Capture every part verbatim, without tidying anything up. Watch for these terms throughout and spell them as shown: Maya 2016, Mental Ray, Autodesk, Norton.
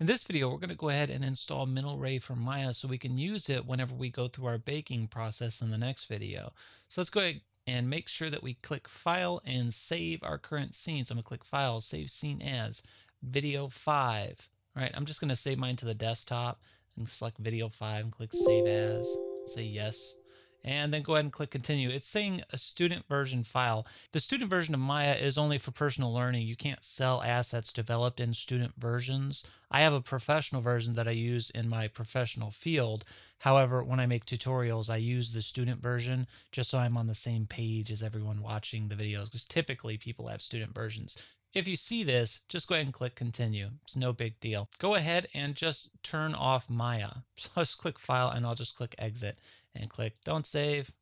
In this video, we're going to go ahead and install Mental Ray for Maya so we can use it whenever we go through our baking process in the next video. So let's go ahead and make sure that we click File and save our current scene. So I'm going to click File, Save Scene As, Video five. All right, I'm just going to save mine to the desktop and select Video five and click Save As, say Yes. And then go ahead and click continue. It's saying a student version file. The student version of Maya is only for personal learning. You can't sell assets developed in student versions. I have a professional version that I use in my professional field. However, when I make tutorials, I use the student version just so I'm on the same page as everyone watching the videos, because typically people have student versions. If you see this, just go ahead and click continue. It's no big deal. Go ahead and just turn off Maya. So I'll just click File and I'll just click Exit and click Don't Save.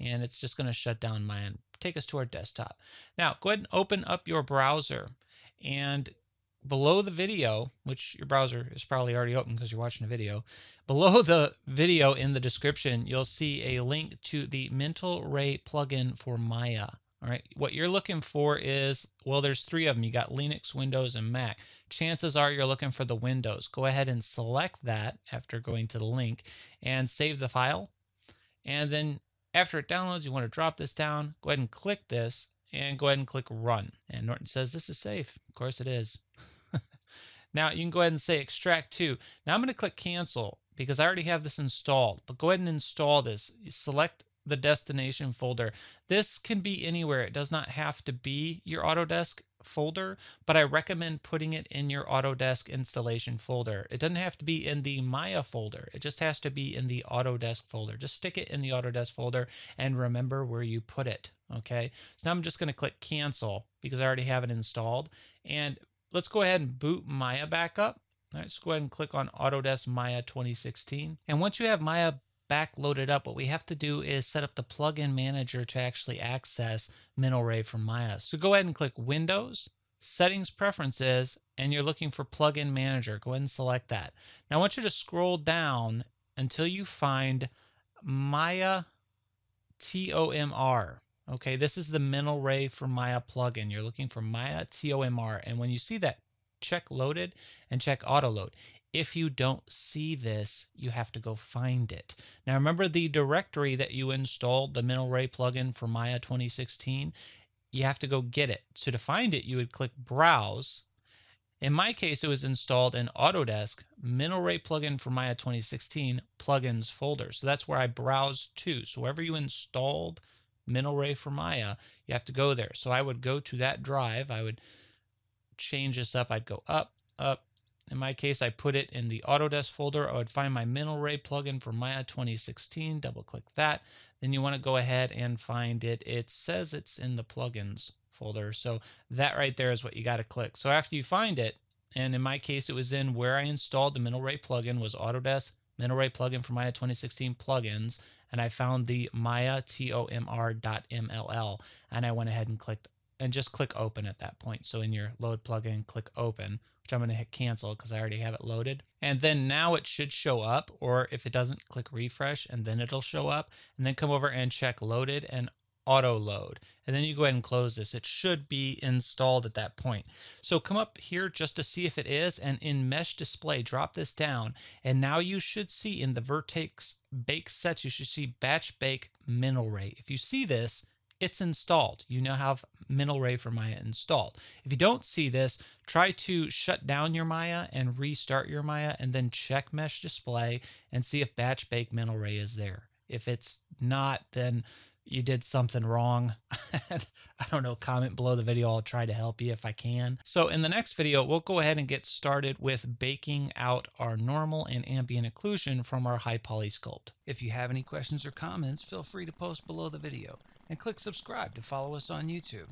And it's just going to shut down Maya and take us to our desktop. Now go ahead and open up your browser. And below the video, which your browser is probably already open because you're watching a video, below the video in the description, you'll see a link to the Mental Ray plugin for Maya. All right, what you're looking for is, well, there's three of them. You got Linux, Windows, and Mac. Chances are you're looking for the Windows. Go ahead and select that after going to the link and save the file. And then after it downloads, you want to drop this down. Go ahead and click this and go ahead and click Run. And Norton says this is safe. Of course it is. Now you can go ahead and say Extract to. Now I'm going to click Cancel because I already have this installed. But go ahead and install this. You select the destination folder. This can be anywhere. It does not have to be your Autodesk folder, but I recommend putting it in your Autodesk installation folder. It doesn't have to be in the Maya folder. It just has to be in the Autodesk folder. Just stick it in the Autodesk folder and remember where you put it. Okay. So now I'm just going to click cancel because I already have it installed. And let's go ahead and boot Maya back up. All right. So go ahead and click on Autodesk Maya twenty sixteen. And once you have Maya back loaded up, what we have to do is set up the plugin manager to actually access Mental Ray from Maya. So go ahead and click Windows, Settings, Preferences, and you're looking for Plugin Manager. Go ahead and select that. Now I want you to scroll down until you find Maya T O M R. Okay, this is the Mental Ray for Maya plugin. You're looking for Maya T O M R, and when you see that, check Loaded and check Auto Load. If you don't see this, you have to go find it. Now remember the directory that you installed, the Mental Ray plugin for Maya twenty sixteen? You have to go get it. So to find it, you would click Browse. In my case, it was installed in Autodesk Mental Ray plugin for Maya twenty sixteen plugins folder. So that's where I browsed to. So wherever you installed Mental Ray for Maya, you have to go there. So I would go to that drive. I would change this up. I'd go up, up. In my case, I put it in the Autodesk folder. I would find my Mental Ray plugin for Maya twenty sixteen, double click that. Then you want to go ahead and find it. It says it's in the plugins folder. So that right there is what you got to click. So after you find it, and in my case, it was in where I installed the Mental Ray plugin was Autodesk Mental Ray plugin for Maya twenty sixteen plugins. And I found the Maya T O M R dot M L L. And I went ahead and clicked and just click open at that point. So in your load plugin, click open, which I'm going to hit cancel because I already have it loaded. And then now it should show up, or if it doesn't, click refresh and then it'll show up. And then come over and check loaded and auto load. And then you go ahead and close this. It should be installed at that point. So come up here just to see if it is, and in mesh display, drop this down. And now you should see in the vertex bake sets, you should see batch bake Mental Ray. If you see this, it's installed. You now have Mental Ray for Maya installed. If you don't see this, try to shut down your Maya and restart your Maya, and then check mesh display and see if batch bake Mental Ray is there. If it's not, then you did something wrong. I don't know, comment below the video. I'll try to help you if I can. So in the next video, we'll go ahead and get started with baking out our normal and ambient occlusion from our high poly sculpt. If you have any questions or comments, feel free to post below the video and click subscribe to follow us on YouTube.